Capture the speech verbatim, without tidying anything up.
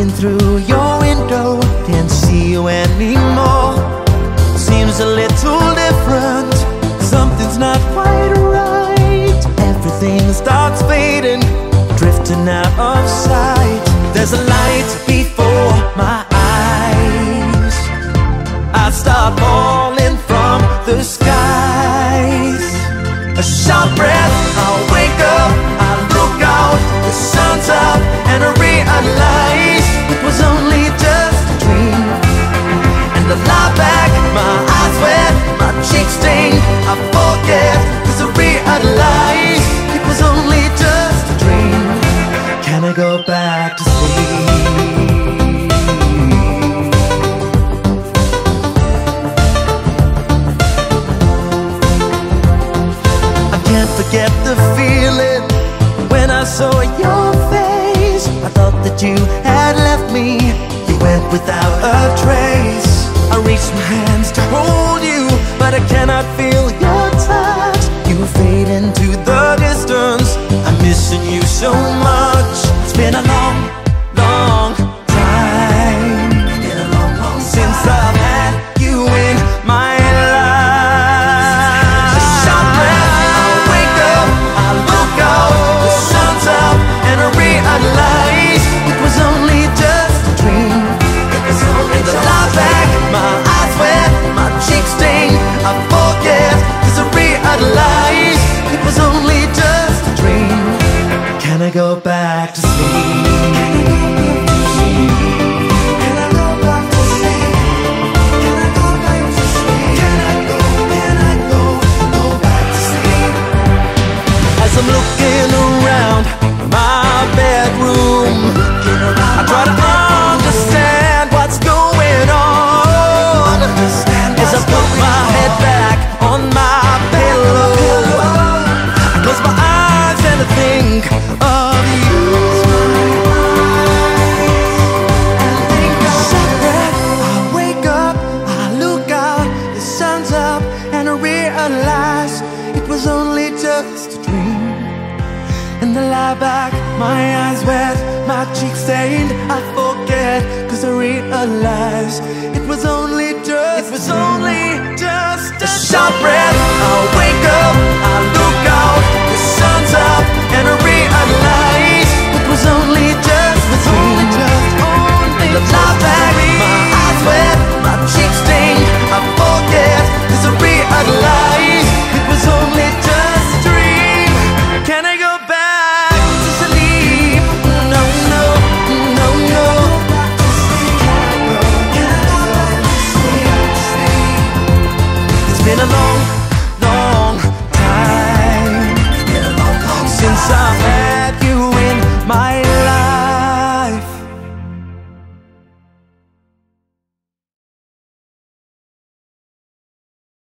looking through your window, can't see you anymore. Seems a little different, something's not quite right. Everything starts fading, drifting out of sight. There's a light before my eyes, I start falling from the skies. A sharp breath, I wake up, I look out, the sun's up, and I realize it was only just a dream. And I lie back, my eyes wet, my cheeks sting, I forget, cause I realize it was only just a dream. Can I go back to sleep? Forget the feeling when I saw your face. I thought that you had left me, you went without a trace. I reached my hands to hold you, but I cannot feel your touch. You fade into the distance, I'm missing you so much. It's been a long, long time, it's been a long, long time since I've had you in my life. It was only just a dream. And I lie back, my eyes wet, my cheeks sting, I forget, cause I realize it was only just a dream. Can I go back to sleep? Alone.